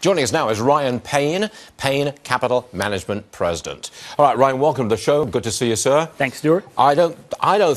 Joining us now is Ryan Payne, Payne Capital Management President. All right, Ryan, welcome to the show. Good to see you, sir. Thanks, Stuart. I don't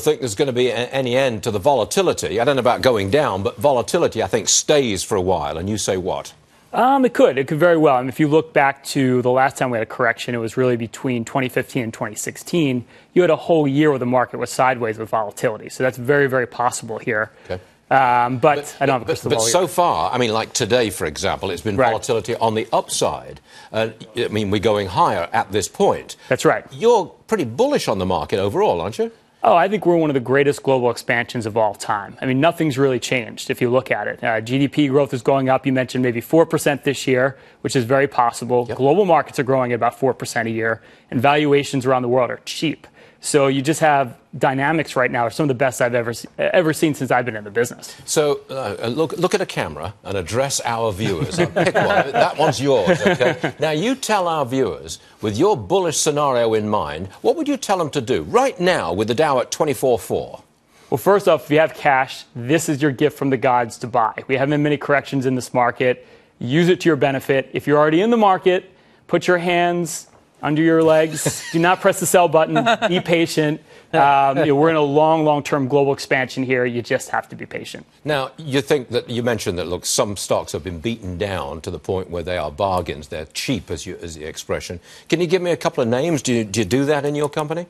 think there's going to be any end to the volatility. I don't know about going down, but volatility, I think, stays for a while. And you say what? It could very well. I mean, if you look back to the last time we had a correction, it was really between 2015 and 2016. You had a whole year where the market was sideways with volatility. So that's very, very possible here. Okay. But I don't have a crystal ball yet. But so far, I mean, like today, for example, it's been volatility on the upside. I mean, we're going higher at this point. That's right. You're pretty bullish on the market overall, aren't you? Oh, I think we're one of the greatest global expansions of all time. I mean, nothing's really changed if you look at it. GDP growth is going up. You mentioned maybe 4% this year, which is very possible. Yep. Global markets are growing at about 4% a year, and valuations around the world are cheap. So you just have dynamics right now are some of the best I've ever seen since I've been in the business. So look at a camera and address our viewers. I'll pick one. That one's yours. Okay? Now you tell our viewers, with your bullish scenario in mind, what would you tell them to do right now with the Dow at 24.4? Well, first off, if you have cash, this is your gift from the gods to buy. We haven't had many corrections in this market. Use it to your benefit. If you're already in the market, put your hands under your legs. Do not press the sell button. Be patient. We're in a long-term global expansion here. You just have to be patient. Now, you think that you mentioned that, look, some stocks have been beaten down to the point where they are bargains. They're cheap, as the expression. Can you give me a couple of names? Do you do that in your company?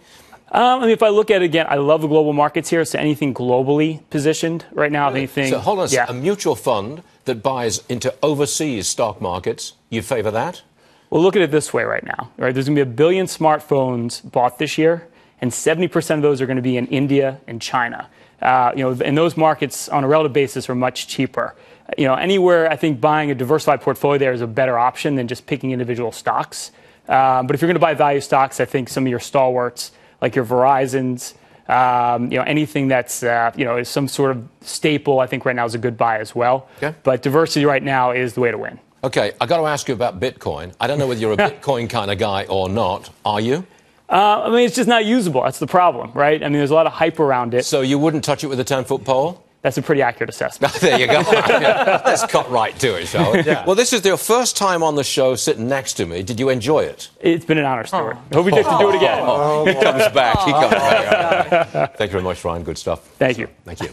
If I look at it again, I love the global markets here. So anything globally positioned right now, really? Anything. So hold on. Yeah. A mutual fund that buys into overseas stock markets, you favor that? Well, look at it this way right now. Right? There's going to be 1 billion smartphones bought this year, and 70% of those are going to be in India and China. And those markets on a relative basis are much cheaper. Anywhere, I think buying a diversified portfolio there is a better option than just picking individual stocks. But if you're going to buy value stocks, I think some of your stalwarts, like your Verizons, anything that's, is some sort of staple, I think right now is a good buy as well. Okay. But diversity right now is the way to win. Okay, I got to ask you about Bitcoin. I don't know whether you're a Bitcoin kind of guy or not. Are you? It's just not usable. That's the problem, right? I mean, there's a lot of hype around it. So you wouldn't touch it with a 10-foot pole? That's a pretty accurate assessment. There you go. Let's cut right to it, shall we? Yeah. Well, this is your first time on the show sitting next to me. Did you enjoy it? It's been an honor, Stuart. I hope we get to do it again. He comes back. He comes back. Thank you very much, Ryan. Good stuff. Thank you. Thank you.